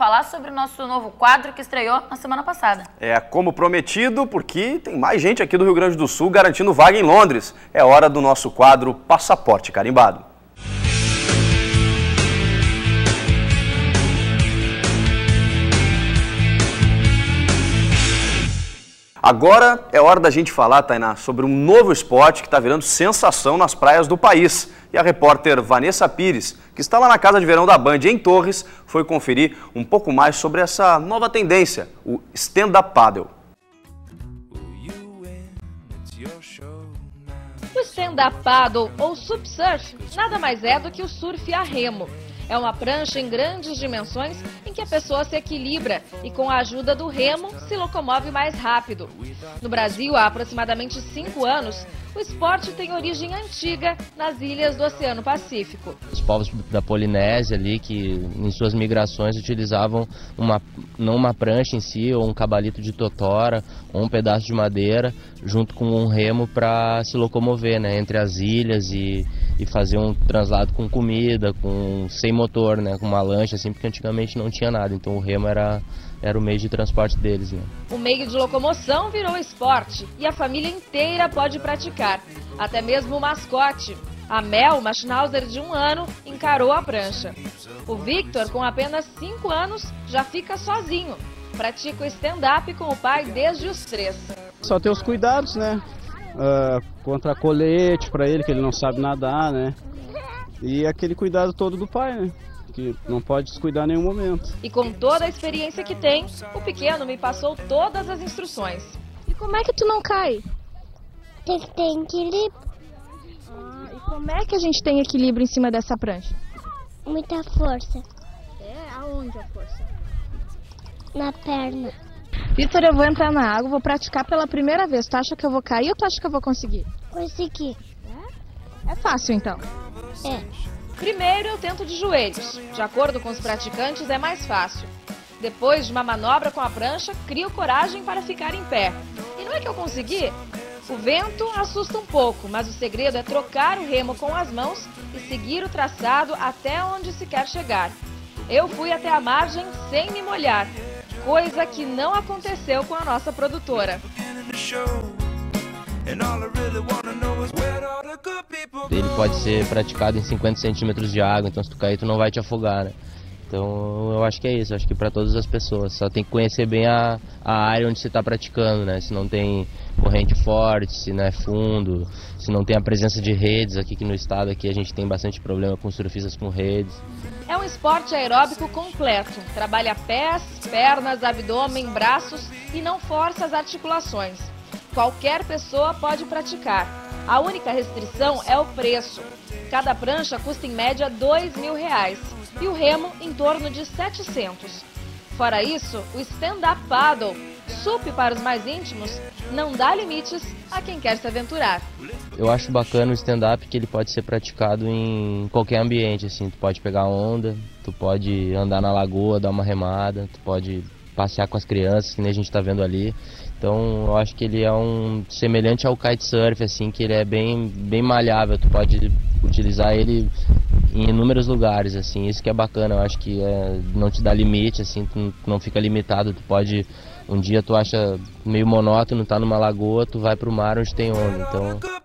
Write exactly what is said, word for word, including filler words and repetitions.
falar sobre o nosso novo quadro que estreou na semana passada. É, como prometido, porque tem mais gente aqui do Rio Grande do Sul garantindo vaga em Londres. É hora do nosso quadro Passaporte Carimbado. Agora é hora da gente falar, Tainá, sobre um novo esporte que está virando sensação nas praias do país. E a repórter Vanessa Pires, que está lá na Casa de Verão da Band, em Torres, foi conferir um pouco mais sobre essa nova tendência, o Stand Up Paddle. O Stand Up Paddle, ou subsurf, nada mais é do que o surf a remo. É uma prancha em grandes dimensões em que a pessoa se equilibra e, com a ajuda do remo, se locomove mais rápido. No Brasil, há aproximadamente cinco anos, o esporte tem origem antiga nas ilhas do Oceano Pacífico. Os povos da Polinésia ali, que em suas migrações utilizavam uma, não uma prancha em si, ou um cabalito de totora, ou um pedaço de madeira, junto com um remo para se locomover, né, entre as ilhas e, e fazer um translado com comida, com sem motor, né, com uma lancha, assim, porque antigamente não tinha nada, então o remo era, era o meio de transporte deles, né. O meio de locomoção virou esporte e a família inteira pode praticar, até mesmo o mascote. A Mel, uma schnauzer de um ano, encarou a prancha. O Victor, com apenas cinco anos, já fica sozinho. Pratica o stand-up com o pai desde os três. Só ter os cuidados, né? Uh, contra colete para ele, que ele não sabe nadar, né? E aquele cuidado todo do pai, né? Que não pode descuidar em nenhum momento. E com toda a experiência que tem, o pequeno me passou todas as instruções. E como é que tu não cai? Tem que ter equilíbrio. Ah, e como é que a gente tem equilíbrio em cima dessa prancha? Muita força. É? Aonde a força? Na perna. Victor, eu vou entrar na água, vou praticar pela primeira vez. Tu acha que eu vou cair ou tu acha que eu vou conseguir? Consegui. É? É fácil, então? É. Primeiro eu tento de joelhos, de acordo com os praticantes é mais fácil. Depois de uma manobra com a prancha, crio coragem para ficar em pé. E não é que eu consegui? O vento assusta um pouco, mas o segredo é trocar o remo com as mãos e seguir o traçado até onde se quer chegar. Eu fui até a margem sem me molhar, coisa que não aconteceu com a nossa produtora. Ele pode ser praticado em cinquenta centímetros de água, então se tu cair tu não vai te afogar, né? Então eu acho que é isso, eu acho que para todas as pessoas, só tem que conhecer bem a, a área onde você está praticando, né? Se não tem corrente forte, se não é fundo, se não tem a presença de redes, aqui que no estado aqui a gente tem bastante problema com surfistas com redes. É um esporte aeróbico completo, trabalha pés, pernas, abdômen, braços e não força as articulações. Qualquer pessoa pode praticar. A única restrição é o preço. Cada prancha custa em média dois mil reais e o remo em torno de setecentos. Fora isso, o stand-up paddle, sup para os mais íntimos, não dá limites a quem quer se aventurar. Eu acho bacana o stand-up que ele pode ser praticado em qualquer ambiente, assim. Tu pode pegar onda, tu pode andar na lagoa, dar uma remada, tu pode passear com as crianças, que nem a gente está vendo ali. Então eu acho que ele é um semelhante ao kitesurf, assim, que ele é bem, bem malhável, tu pode utilizar ele em inúmeros lugares, assim, isso que é bacana, eu acho que é, não te dá limite, assim, tu não fica limitado, tu pode, um dia tu acha meio monótono, tá numa lagoa, tu vai pro mar onde tem onda, então...